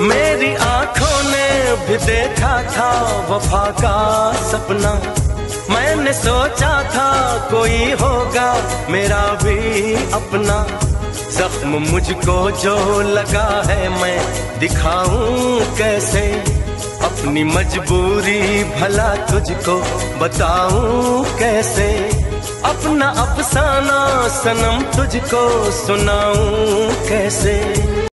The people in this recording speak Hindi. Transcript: मेरी आंखों ने भी देखा था वफा का सपना, मैंने सोचा था कोई होगा मेरा भी अपना। जख्म मुझको जो लगा है मैं दिखाऊं कैसे, अपनी मजबूरी भला तुझको बताऊं कैसे, अपना अफसाना सनम तुझको सुनाऊं कैसे।